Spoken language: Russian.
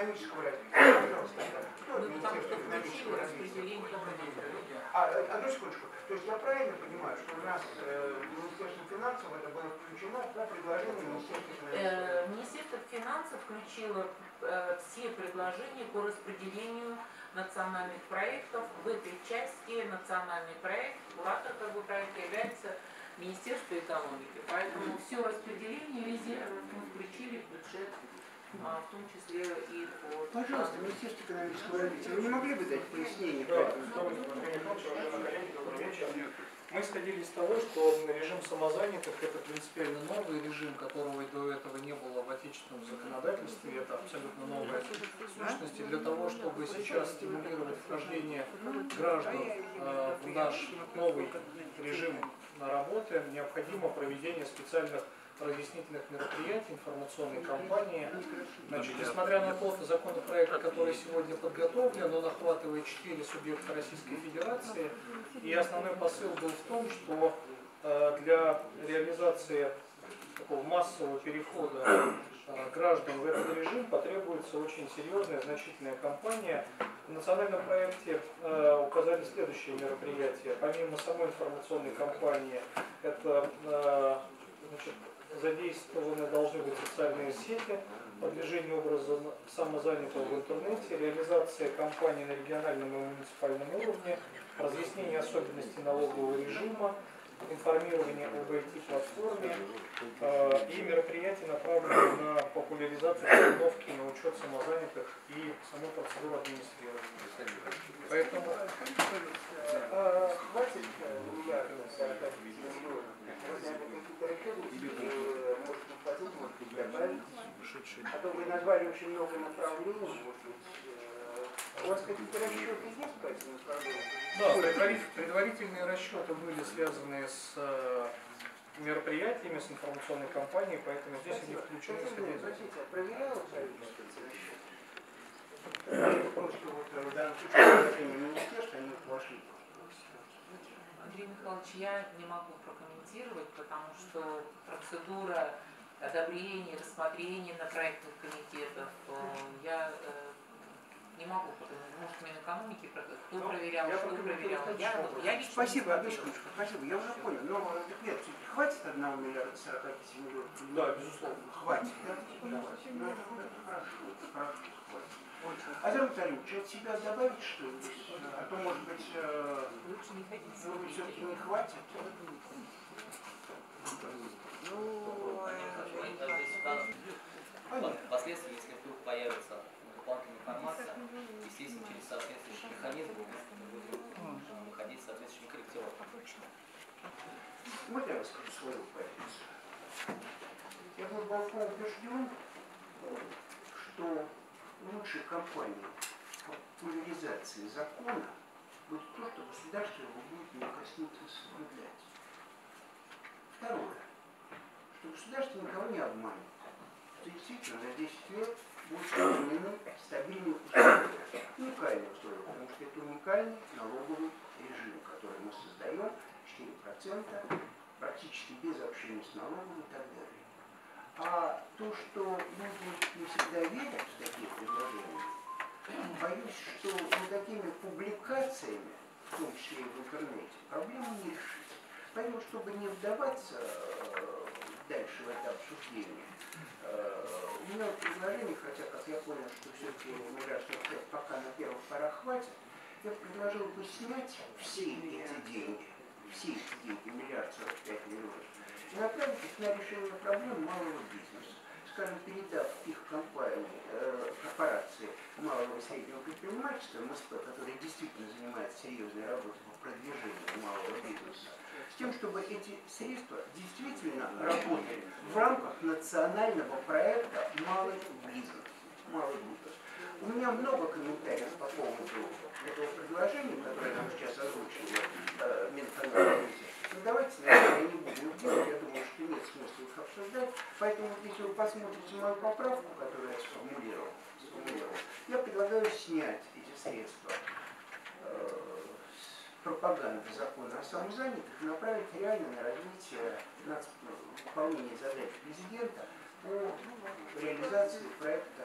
экономического развития. Одну секундочку. То есть я правильно понимаю, что у нас Министерство финансов это было включено по предложению Министерства финансов? Министерство финансов включило все предложения по распределению национальных проектов. В этой части национальный проект, куратор этого проекта является Министерство экономики. Поэтому все распределение резервов мы включили в бюджет, в том числе и по... Пожалуйста, Министерство экономического развития, вы не могли бы дать пояснение? Да, мы исходили из того, что режим самозанятых – это принципиально новый режим, которого до этого не было в отечественном законодательстве. Это абсолютно новая сущность. И для того, чтобы сейчас стимулировать вхождение граждан в наш новый режим работы, необходимо проведение специальных разъяснительных мероприятий, информационной кампании. Значит, несмотря на тот законопроект, который сегодня подготовлен, он охватывает 4 субъекта Российской Федерации, и основной посыл был в том, что для реализации такого массового перехода граждан в этот режим потребуется очень серьезная, значительная кампания. В национальном проекте указали следующие мероприятия. Помимо самой информационной кампании, это значит, задействованы должны быть социальные сети, продвижение образа самозанятого в интернете, реализация кампаний на региональном и муниципальном уровне, разъяснение особенностей налогового режима, информирование об IT-платформе и мероприятия, направленные на популяризацию установки на учет самозанятых и саму процедуру администрирования. Поэтому... Хватит меня а то вы назвали очень много направлений, у вас какие-то расчеты есть по этим направлениям? Да, предварительные расчеты были связаны с мероприятиями, с информационной кампанией, поэтому здесь они включены. Простите, а проверяло правительство эти расчеты? Просто вот в данном случае министерства они вошли. Андрей Михайлович, я не могу прокомментировать, потому что процедура одобрения, рассмотрения на проектных комитетах, я не могу, может, Минэкономики, кто проверял, я что проверял. Я спасибо, одну секундочку, спасибо, я уже понял. Но нет, хватит 1 миллиарда 47 миллионов? Да, безусловно. Хватит, да? Ну, это хорошо, хватит. Азер Юрьевич, от себя добавить что-нибудь? А то, может быть, все-таки не хватит? Ну, впоследствии, если вдруг появится дополнительная информация, естественно, через соответствующий механизм мы будем выходить с соответствующим корректировкам. Можно я расскажу свою позицию? Я был глубоко убежден, что лучшей компанией по популяризации закона будет то, что государство его будет неукоснительно соблюдать. Второе, что государство никого не обманет, что действительно за 10 лет будут сохранены стабильные условия, уникальные условия, потому что это уникальный налоговый режим, который мы создаем, 4%, практически без общения с налогом и так далее. А то, что люди не всегда верят в такие предложения, боюсь, что вот такими публикациями, в том числе и в интернете, проблему не решить. Поэтому, чтобы не вдаваться дальше в это обсуждение, у меня предложение, хотя, как я понял, что все-таки пока на первых порах хватит, я предложил бы снять все эти деньги, 1 миллиард 45 миллионов, и направить их на решение проблем малого бизнеса. Скажем, передав их корпорации малого и среднего предпринимательства, МСП, которые действительно занимаются серьезной работой по продвижению малого бизнеса, с тем, чтобы эти средства действительно работали в рамках национального проекта «Малый бизнес». У меня много комментариев по поводу этого предложения, которое нам сейчас озвучили Минэкономики. Ну, давайте, наверное, я не буду делать, я думаю, что нет смысла их обсуждать. Поэтому, если вы посмотрите мою поправку, которую я сформулировал, я предлагаю снять эти средства с пропаганды закона о самозанятых и направить реально на развитие, на выполнение задач президента по реализации проекта